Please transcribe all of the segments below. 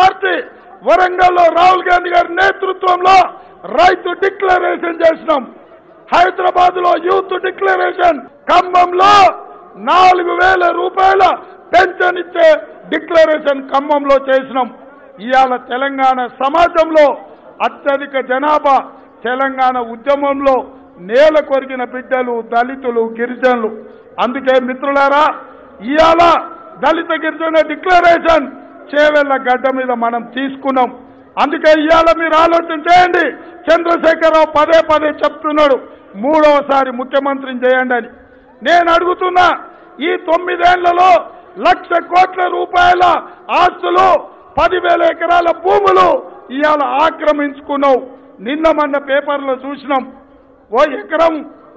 Party Warangal Rahul Gandhi गारी नेतृत्वंलो రైతు declaration చేశాం హైదరాబాద్ లో యూత్ డిక్లరేషన్ ఖమ్మంలో 4000 రూపాయల పెన్షన్ ఇచ్చే డిక్లరేషన్ ఖమ్మంలో చేశాం ఇయాల తెలంగాణ సమాజంలో అత్యధిక జనాభా తెలంగాణ ఉద్యమంలో నేలకొరిగిన బిడ్డలు దళితులు గిరిజనులు అందుకే మిత్రులారా ఇయాల దళిత గిరిజన డిక్లరేషన్ చేవెళ్ళ గడ్డ మీద మనం తీసుకున్నాం అందుకే ఇయాల మీరు ఆలోచన చేయండి చంద్రశేఖర్ రావు పదే పదే చెప్తున్నాడు మూడోసారి ముఖ్యమంత్రిని చేయండి అని నేను అడుగుతున్నా ఈ 9 ఏళ్లలో 1 లక్ష కోట్ల రూపాయల ఆస్తులు 10000 ఎకరాల భూములు ఇయాల ఆక్రమించుకున్నావు నిన్న మన పేపర్లో చూసినాం ఓ ఎకరం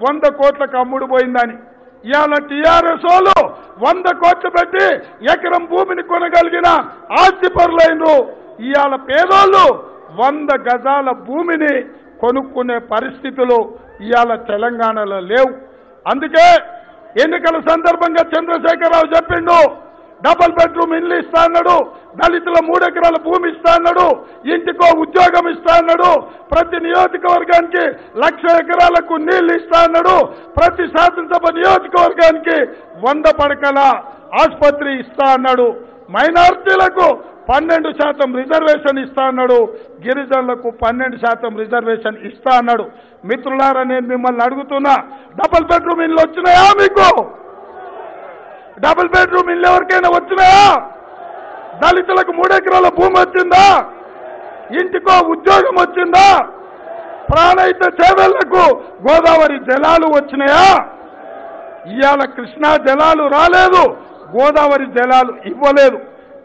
100 కోట్లకు అమ్ముడు పోయిందని ఇయాల టిఆర్ఎస్ వాళ్ళు 100 కోట్లు పెట్టి ఎకరం భూమిని కొనగలిగిన ఆస్తిపరులైనరు ఇయాల పేదోళ్ళు 100 గజాల భూమిని కొనుక్కునే పరిస్థితులు ఇయాల తెలంగాణలో లేవు అందుకే ఎన్నికల సందర్భంగా చంద్రశేఖర్ రావు చెప్పిండు డబుల్ బెడ్రూమ్ ఇల్లు ఇస్తా అన్నాడు దళితుల 3 ఎకరాల భూమి ఇస్తా అన్నాడు ఇంటికో ఉద్యోగం ఇస్తా అన్నాడు ప్రతి నియోజకవర్గానికి 1 లక్ష ఎకరాలకు నీళ్లు ఇస్తా అన్నాడు ప్రతి శాసనసభ నియోజకవర్గానికి 100 పడకల ఆసుపత్రి ఇస్తా అన్నాడు మైనారిటీలకు 12% రిజర్వేషన్ ఇస్తా అన్నాడు గిరిజనులకు 12% రిజర్వేషన్ ఇస్తా అన్నాడు మిత్రులారా నేను మిమ్మల్ని అడుగుతున్నా డబుల్ బెడ్రూమ్ ఇల్లు వచ్చినాయా మీకు డబుల్ బెడ్రూమ్ ఇల్లు ఎవరికైనా వచ్చినాయా దళితులకు 3 ఎకరాల భూమి వచ్చిందా ఇంటికో ఉద్యోగం వచ్చిందా ప్రాణహిత చేవెళ్లకు గోదావరి జలాలు వచ్చినాయా ఇవాళ కృష్ణా జలాలు రాలేదు గోదావరి జలాలు ఇవ్వలేదు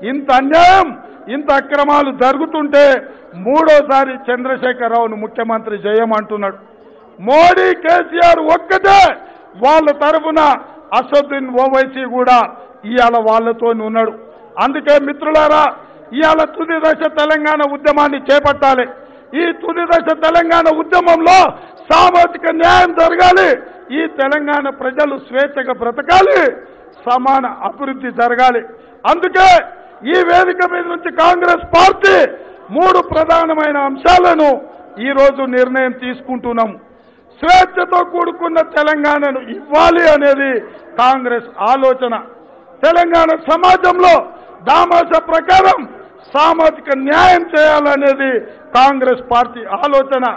ఇంత అన్యాయం ఇంత అక్రమాలు జరుగుతుంటే మూడోసారి చంద్రశేఖర్ రావును ముఖ్యమంత్రి చేయమంటున్నాడు మోడీ కేసీఆర్ ఒక్కటే వాళ్ళ తరఫున అసదుద్దీన్ ఓవైసీ కూడా ఇవాళ వాళ్ళతో ఉన్నాడు అందుకే మిత్రులారా ఇవాళ తుది దశ తెలంగాణ ఉద్యమాన్ని చేపట్టాలి ఈ తుది దశ తెలంగాణ ఉద్యమంలో సామాజిక న్యాయం జరగాలి ఈ తెలంగాణ ప్రజలు స్వేచ్ఛగా బ్రతకాలి సమాన అభివృద్ధి జరగాలి అందుకే ఈ వేదిక మీద నుంచి కాంగ్రెస్ పార్టీ 3 ప్రధానమైన అంశాలను ఈరోజు నిర్ణయం తీసుకుంటున్నాం స్వేచ్ఛతో కూడుకున్న తెలంగాణను ఇవ్వాలి అనేది కాంగ్రెస్ ఆలోచన తెలంగాణ సమాజంలో దామాషా ప్రకారం సామాజిక న్యాయం చేయాలనేది కాంగ్రెస్ పార్టీ ఆలోచన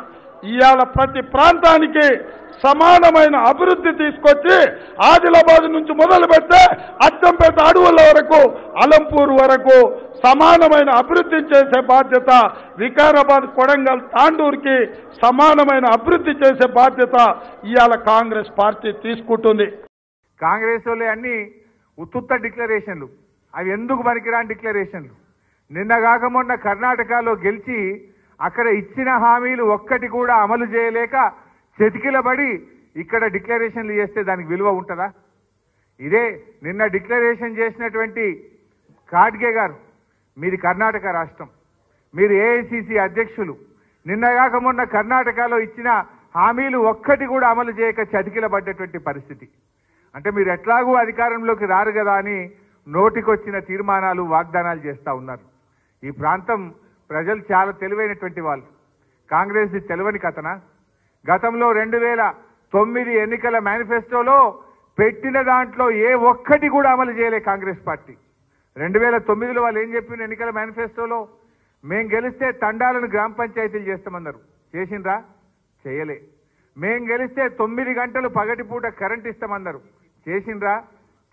ఇవాళ ప్రతి ప్రాంతానికి సమానమైన అభివృద్ధి తీసుకొచ్చి ఆదిలాబాద్ నుంచి మొదలు పెడితే అచ్చంపేట అడవుల వరకు అలంపూర్ వరకు సమానమైన అభివృద్ధి చేసే బాధ్యత వికారాబాద్ కొడంగల్ తాండూరుకి సమానమైన అభివృద్ధి చేసే బాధ్యత ఇవాళ కాంగ్రెస్ పార్టీ తీసుకుంటుంది కాంగ్రెస్ వాళ్ళు అన్ని ఉత్తుత్త డిక్లరేషన్లు అవి ఎందుకు పనికిరాని డిక్లరేషన్లు నిన్నగాక మొన్న కర్ణాటకలో గెలిచి అక్కడ ఇచ్చిన హామీలు ఒక్కటి కూడా అమలు చేయలేక చెతికిలబడి ఇక్కడ డిక్లరేషన్లు చేస్తే దానికి విలువ ఉంటుందా ఇదే నిన్న డిక్లరేషన్ చేసినటువంటి ఖాడ్గే గారు మీది కర్ణాటక రాష్ట్రం మీరు ఏఐసిసి అధ్యక్షులు నిన్నగాక మొన్న కర్ణాటకలో ఇచ్చిన హామీలు ఒక్కటి కూడా అమలు చేయక చతికిలబడ్డటువంటి పరిస్థితి అంటే మీరు ఎట్లాగూ అధికారంలోకి రారు కదా అని నోటికొచ్చిన తీర్మానాలు వాగ్దానాలు చేస్తూ ఉన్నారు ఈ ప్రాంతం ప్రజలు చాలా తెలివైనటువంటి వాళ్ళు కాంగ్రెస్ది తెలివని కథనా గతంలో 2009 ఎన్నికల మేనిఫెస్టోలో పెట్టిన దాంట్లో ఏ ఒక్కటి కూడా అమలు చేయలే కాంగ్రెస్ పార్టీ 2009లో వాళ్ళు ఏం చెప్పిన ఎన్నికల మేనిఫెస్టోలో మేం గెలిస్తే తండాలను గ్రామ పంచాయతీలు చేస్తామన్నారు చేసిండ్రా చేయలే మేం గెలిస్తే 9 గంటలు పగటిపూట కరెంట్ ఇస్తామన్నారు చేసిండ్రా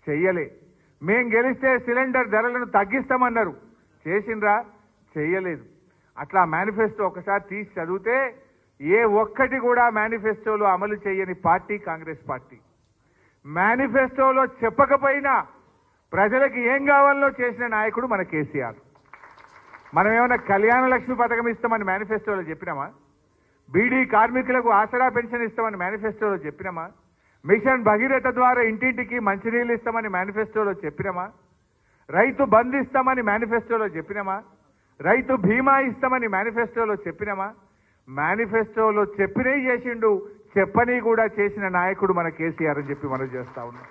చెయ్యలే మేం గెలిస్తే సిలిండర్ ధరలను తగ్గిస్తామన్నారు చేసిండ్రా చేయలేదు అట్లా మేనిఫెస్టో ఒకసారి తీసి చదివితే ఏ ఒక్కటి కూడా మేనిఫెస్టోలో అమలు చేయని పార్టీ కాంగ్రెస్ పార్టీ మేనిఫెస్టోలో చెప్పకపోయినా ప్రజలకు ఏం కావాలో చేసిన నాయకుడు మన కేసీఆర్ మనం ఏమైనా కళ్యాణ లక్ష్మి పథకం ఇస్తామని మేనిఫెస్టోలో చెప్పినామా బీడీ కార్మికులకు ఆసరా పెన్షన్ ఇస్తామని మేనిఫెస్టోలో చెప్పినామా మిషన్ భగీరథ ద్వారా ఇంటింటికి మంచినీళ్ళు ఇస్తామని మేనిఫెస్టోలో చెప్పినామా రైతు బంధు ఇస్తామని మేనిఫెస్టోలో చెప్పినామా రైతు భీమా ఇస్తామని మేనిఫెస్టోలో చెప్పినామా మేనిఫెస్టోలో చెప్పినే చేసిండు చెప్పని కూడా చేసిన నాయకుడు మన కేసీఆర్ అని చెప్పి మనం చేస్తా ఉన్నాం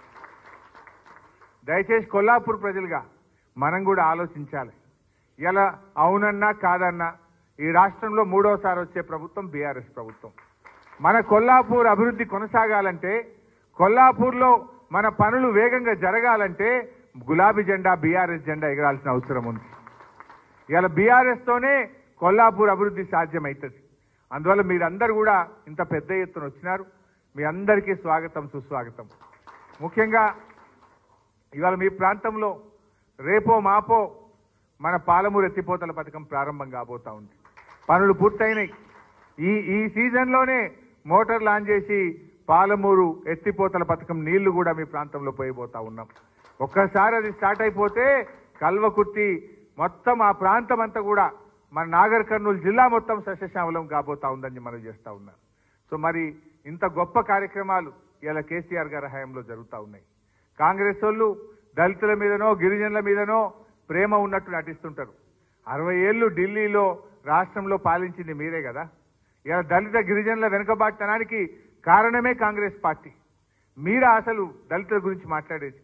దయచేసి కొల్లాపూర్ ప్రజలుగా మనం కూడా ఆలోచించాలి ఇలా అవునన్నా కాదన్నా ఈ రాష్ట్రంలో మూడోసారి వచ్చే ప్రభుత్వం బీఆర్ఎస్ ప్రభుత్వం. మన కొల్లాపూర్ అభివృద్ధి కొనసాగాలంటే, కొల్లాపూర్లో మన పనులు వేగంగా జరగాలంటే గులాబీ జెండా, బీఆర్ఎస్ జెండా ఎగరాల్సిన అవసరం ఉంది. ఇలా బీఆర్ఎస్తోనే కొల్లాపూర్ అభివృద్ధి సాధ్యమవుతుంది. అందువల్ల మీరందరూ కూడా ఇంత పెద్ద ఎత్తున వచ్చినారు, మీ అందరికీ స్వాగతం, సుస్వాగతం. ముఖ్యంగా ఇవాళ మీ ప్రాంతంలో రేపో మాపో మన పాలమూరు ఎత్తిపోతల పథకం ప్రారంభం కాబోతా ఉంది. పనులు పూర్తయినాయి. ఈ సీజన్లోనే మోటార్ లాంచ్ చేసి పాలమూరు ఎత్తిపోతల పథకం నీళ్లు కూడా మీ ప్రాంతంలో పోయిపోతా ఉన్నాం. ఒక్కసారి అది స్టార్ట్ అయిపోతే కల్వకుర్తి మొత్తం, ఆ ప్రాంతం అంతా కూడా మన నాగర్ కర్నూలు జిల్లా మొత్తం సస్యశ్యామలం కాబోతా ఉందని మనం చేస్తూ ఉన్నాం. సో మరి ఇంత గొప్ప కార్యక్రమాలు ఇలా కేసీఆర్ గారి హయాంలో జరుగుతూ ఉన్నాయి. కాంగ్రెస్ వాళ్ళు దళితుల మీదనో గిరిజనుల మీదనో ప్రేమ ఉన్నట్టు నటిస్తుంటారు. 60 ఏళ్ళు ఢిల్లీలో రాష్ట్రంలో పాలించింది మీరే కదా. ఇలా దళిత గిరిజనుల వెనుకబాటుతనానికి కారణమే కాంగ్రెస్ పార్టీ. మీరా అసలు దళితుల గురించి మాట్లాడేది?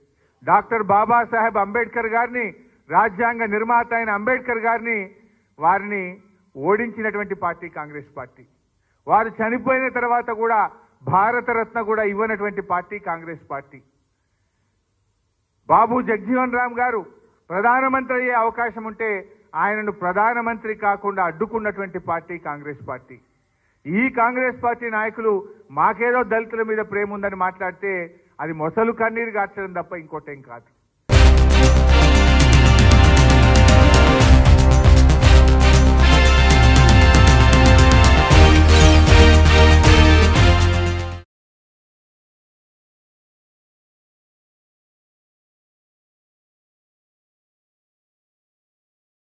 డాక్టర్ బాబాసాహెబ్ అంబేద్కర్ గారిని, రాజ్యాంగ నిర్మాత అయిన అంబేద్కర్ గారిని, వారిని ఓడించినటువంటి పార్టీ కాంగ్రెస్ పార్టీ. వారు చనిపోయిన తర్వాత కూడా భారతరత్న కూడా ఇవ్వనటువంటి పార్టీ కాంగ్రెస్ పార్టీ. బాబు జగ్జీవన్ రామ్ గారు ప్రధానమంత్రి అయ్యే అవకాశం ఉంటే ఆయనను ప్రధానమంత్రి కాకుండా అడ్డుకున్నటువంటి పార్టీ కాంగ్రెస్ పార్టీ. ఈ కాంగ్రెస్ పార్టీ నాయకులు మాకేదో దళితుల మీద ప్రేమ ఉందని మాట్లాడితే అది మొసలు కన్నీరు గార్చడం తప్ప ఇంకోటేం కాదు.